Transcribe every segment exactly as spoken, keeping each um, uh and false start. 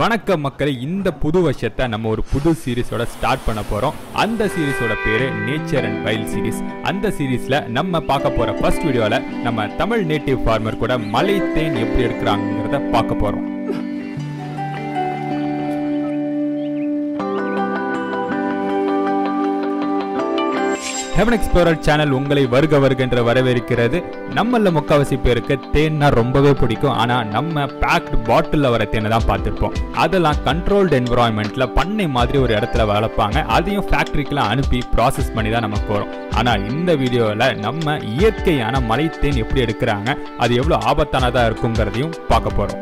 வணக்கம் மக்களே, இந்த புது வருஷத்தை நம்ம ஒரு புது சீரிஸோட ஸ்டார்ட் பண்ண போகிறோம். அந்த சீரிஸோட பேர் நேச்சர் அண்ட் வைல்ட் சீரிஸ். அந்த சீரிஸில் நம்ம பார்க்க போகிற ஃபர்ஸ்ட் வீடியோவில் நம்ம தமிழ் நேட்டிவ் ஃபார்மர் கூட மலை தேன் எப்படி எடுக்கிறாங்கிறத பார்க்க போகிறோம். ஹெவன் எக்ஸ்ப்ளோரர் சேனல் உங்களை வருக வருகின்ற வரவேற்கிறது. நம்மள முக்கால்வாசி பேருக்கு தேன்னா ரொம்பவே பிடிக்கும். ஆனால் நம்ம பேக்டு பாட்டிலில் வர தேனை தான் பார்த்துருப்போம். அதெல்லாம் கண்ட்ரோல்டு என்விரான்மெண்ட்டில் பண்ணை மாதிரி ஒரு இடத்துல வளர்ப்பாங்க. அதையும் ஃபேக்ட்ரிக்கெலாம் அனுப்பி ப்ராசஸ் பண்ணி தான் நம்ம போகிறோம். ஆனால் இந்த வீடியோவில் நம்ம இயற்கையான மலை தேன் எப்படி எடுக்கிறாங்க, அது எவ்வளோ ஆபத்தானதாக இருக்குங்கிறதையும் பார்க்க போகிறோம்.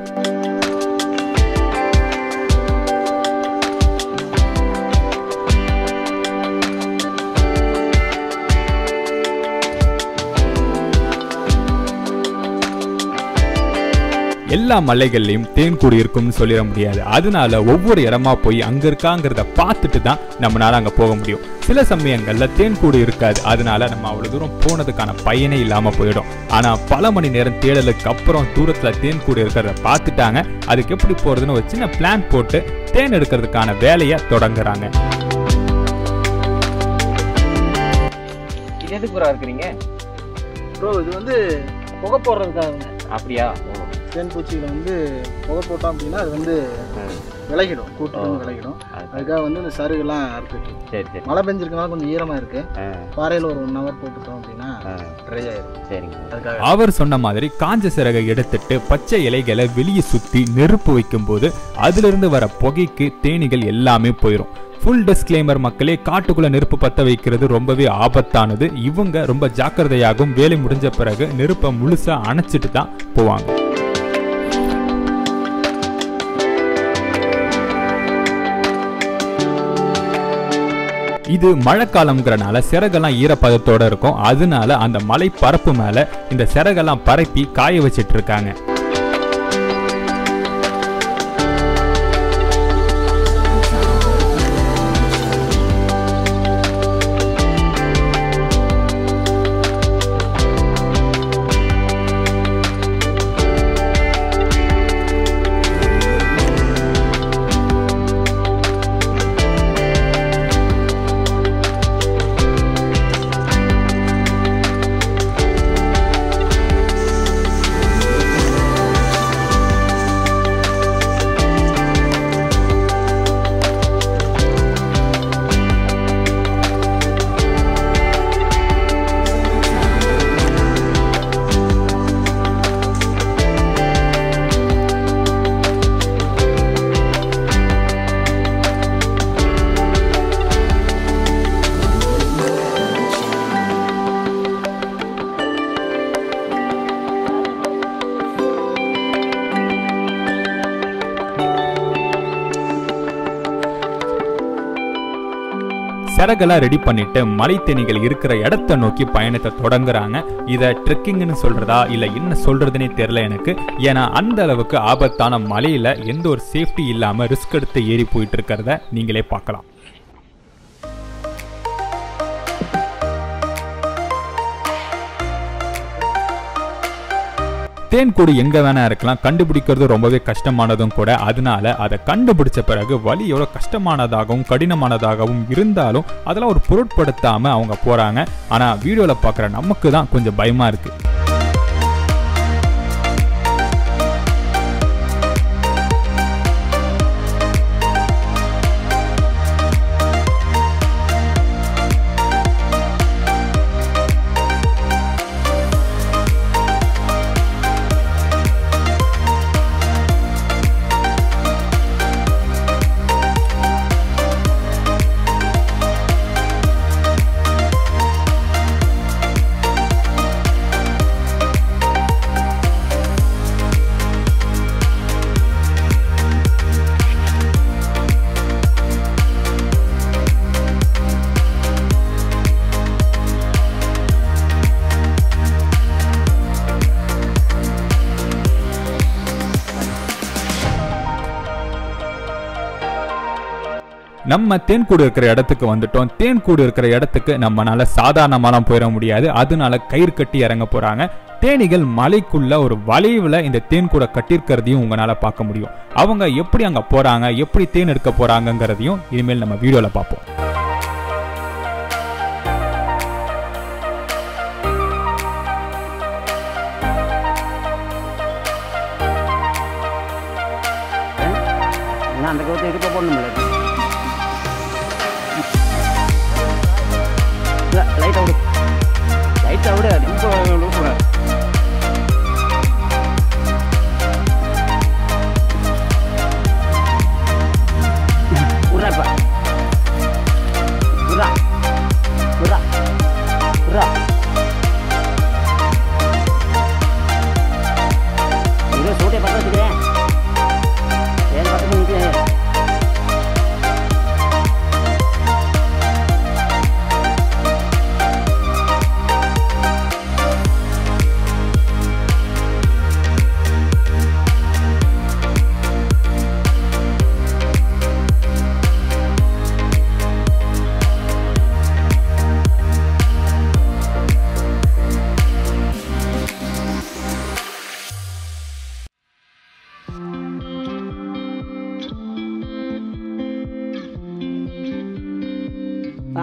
எல்லா மலைகள்லையும் தேன் கூடு இருக்கும்னு சொல்லிட முடியாது. அதனால ஒவ்வொரு இடமா போய் அங்கே இருக்காங்கிறத பார்த்துட்டு தான் நம்மளால அங்கே போக முடியும். சில சமயங்களில் தேன் கூடு இருக்காது. அதனால நம்ம அவ்வளோ தூரம் போனதுக்கான பயனே இல்லாமல் போயிடும். ஆனால் பல மணி நேரம் தேடலுக்கு அப்புறம் தூரத்தில் தேன் கூடு இருக்கிறத பார்த்துட்டாங்க. அதுக்கு எப்படி போகிறதுன்னு ஒரு சின்ன பிளான் போட்டு தேன் எடுக்கிறதுக்கான வேலையை தொடங்குறாங்க. இருக்கிறீங்க ப்ரோ, இது வந்து புகை போடுறதுக்காக. அப்படியா? தேன் பூச்சியில் வந்து புகை போட்டோம் அப்படின்னா அது வந்து விலகிடும், கூட்டம் விலகிடும். அதுக்காக வந்து இந்த சருகுலாம் அறுத்துட்டு மழை பெஞ்சிருக்கனால கொஞ்சம் ஈரமாக இருக்குது. பாறையில் ஒரு ஒன் ஹவர் போட்டுட்டோம் அப்படின்னா ட்ரை ஆகிடும். சரிங்க. அதுக்காக அவர் சொன்ன மாதிரி காஞ்ச சிறகை எடுத்துட்டு பச்சை இலைகளை வெளியே சுற்றி நெருப்பு வைக்கும்போது அதிலிருந்து வர புகைக்கு தேனீகள் எல்லாமே போயிடும். ஃபுல் டிஸ்க்ளைமர் மக்களே, காட்டுக்குள்ளே நெருப்பு பற்ற வைக்கிறது ரொம்பவே ஆபத்தானது. இவங்க ரொம்ப ஜாக்கிரதையாகவும் வேலை முடிஞ்ச பிறகு நெருப்பை முழுசாக அணைச்சிட்டு தான் போவாங்க. இது மழைக்காலம்ங்கிறனால சிறகெல்லாம் ஈரப்பதத்தோடு இருக்கும். அதனால அந்த மலை பரப்பு மேலே இந்த சிறகெல்லாம் பரப்பி காய வச்சிட்டு இருக்காங்க. சிறகெல்லாம் ரெடி பண்ணிட்டு மலை தேனீகள் இருக்கிற இடத்த நோக்கி பயணத்தை தொடங்குறாங்க. இதை ட்ரெக்கிங்னு சொல்கிறதா இல்லை என்ன சொல்கிறதுனே தெரில எனக்கு. ஏன்னா அந்த அளவுக்கு ஆபத்தான மலையில் எந்த ஒரு சேஃப்டி இல்லாமல் ரிஸ்க் எடுத்து ஏறி போயிட்டு இருக்கிறத நீங்களே பார்க்கலாம். தேன் கூடு எங்கே வேணா இருக்கலாம், கண்டுபிடிக்கிறது ரொம்பவே கஷ்டமானதும் கூட. அதனால அதை கண்டுபிடிச்ச பிறகு வழி எவ்வளோ கஷ்டமானதாகவும் கடினமானதாகவும் இருந்தாலும் அதெல்லாம் ஒரு பொருட்படுத்தாமல் அவங்க போகிறாங்க. ஆனால் வீடியோவில் பார்க்குற நமக்கு தான் கொஞ்சம் பயமாக இருக்குது. நம்ம தேன் கூடு இருக்கிற இடத்துக்கு வந்துட்டோம். தேன் கூடு இருக்கிற இடத்துக்கு நம்மளால சாதாரணமாலாம் போயிட முடியாது. அதனால கயிறு கட்டி இறங்க போகிறாங்க. தேனிகள் மலைக்குள்ள ஒரு வளைவுல இந்த தேன் கூட கட்டிருக்கிறதையும் உங்களால பார்க்க முடியும். அவங்க எப்படி அங்க போறாங்க, எப்படி தேன் எடுக்க போறாங்கங்கிறதையும் இனிமேல் நம்ம வீடியோல பார்ப்போம். நான் அந்த கோத்தை எடுக்க போறேன்ல. Light out. லைட் அவுட் ரொம்ப போற.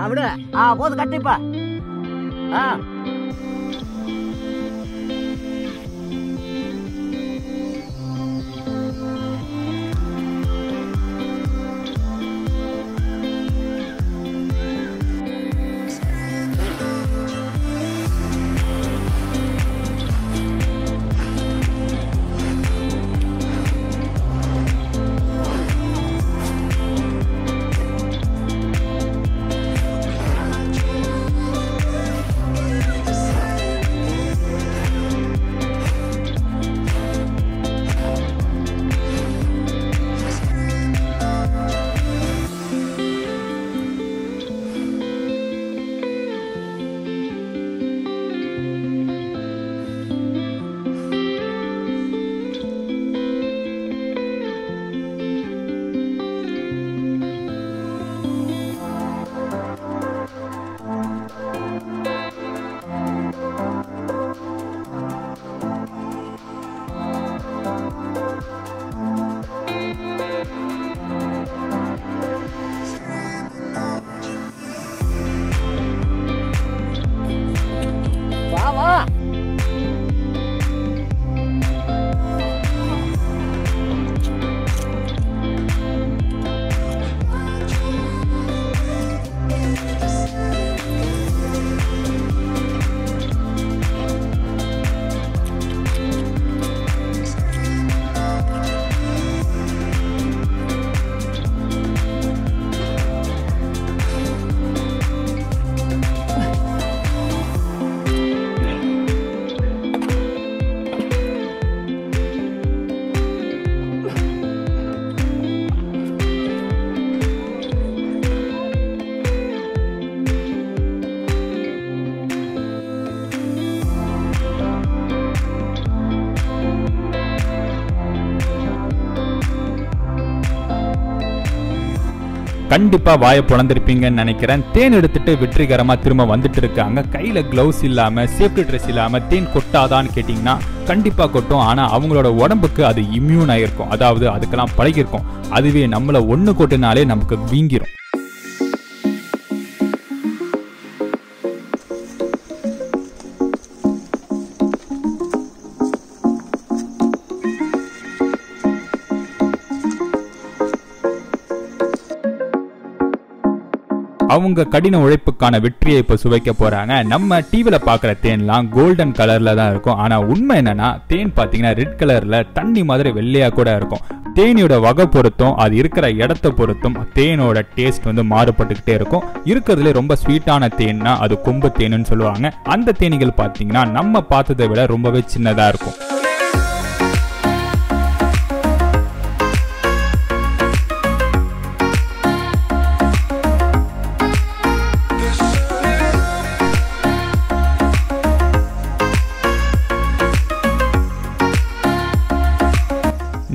அவ்ளோ ஆ போது கட்டிப்பா ஆ கண்டிப்பா வாயை பொழந்திருப்பீங்கன்னு நினைக்கிறேன். தேன் எடுத்துட்டு வெற்றிகரமா திரும்ப வந்துட்டு இருக்காங்க. கையில கிளவுஸ் இல்லாம சேஃப்டி ட்ரெஸ் இல்லாம தேன் கொட்டாதான்னு கேட்டீங்கன்னா கண்டிப்பா கொட்டும். ஆனா அவங்களோட உடம்புக்கு அது இம்யூன் ஆயிருக்கும், அதாவது அதுக்கெல்லாம் பழகிருக்கும். அதுவே நம்மள ஒண்ணு கொட்டினாலே நமக்கு வீங்கிரும். அவங்க கடின உழைப்புக்கான வெற்றியை இப்போ சுவைக்க போறாங்க. நம்ம டிவில பாக்குற தேன்லாம் கோல்டன் கலர்ல தான் இருக்கும். ஆனா உண்மை என்னன்னா தேன் பாத்தீங்கன்னா ரெட் கலர்ல தண்ணி மாதிரி வெள்ளையா கூட இருக்கும். தேனியோட வகை பொறுத்தும் அது இருக்கிற இடத்த பொறுத்தும் தேனோட டேஸ்ட் வந்து மாறுபட்டுக்கிட்டே இருக்கும். இருக்கிறதுல ரொம்ப ஸ்வீட்டான தேன்னா அது கொம்பு தேனுன்னு சொல்லுவாங்க. அந்த தேனிகள் பாத்தீங்கன்னா நம்ம பார்த்ததை விட ரொம்பவே சின்னதா இருக்கும்.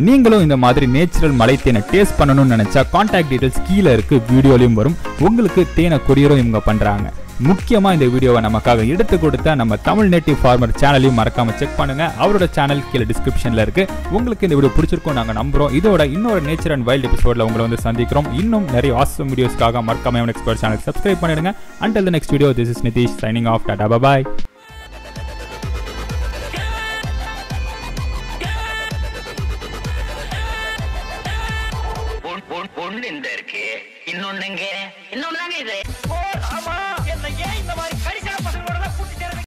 நீங்களும் இந்த மாதிரி நேச்சுரல் மலை தேனை டேஸ்ட் பண்ணணும்னு நினைச்சா கான்டாக்ட் டீடைல்ஸ் கீழே இருக்கு, வீடியோலையும் வரும். உங்களுக்கு தேனை கொரியரும் இவங்க பண்றாங்க. முக்கியமா இந்த வீடியோவை நமக்காக எடுத்து கொடுத்த நம்ம தமிழ் நேட்டிவ் ஃபார்மர் சேனலையும் மறக்காம செக் பண்ணுங்க. அவரோட சேனல் கீழே டிஸ்கிரிப்ஷன்ல இருக்கு. உங்களுக்கு இந்த வீடியோ பிடிச்சிருக்கும் நாங்க நம்புறோம். இதோட இன்னொரு நேச்சர் அண்ட் வைல்ட் எபிசோட்ல உங்களை வந்து சந்திக்கிறோம். இன்னும் நிறைய ஆசம் வீடியோஸ்க்காக மறக்காம என் எக்ஸ்பர்ட் சேனல் சப்ஸ்கிரைப் பண்ணிடுங்க. Until the next video, this is Nidish signing off. Tata, bye bye. இன்னொன்னு இன்னொன்னு என்ன ஏன் இந்த மாதிரி கடிசா பசங்க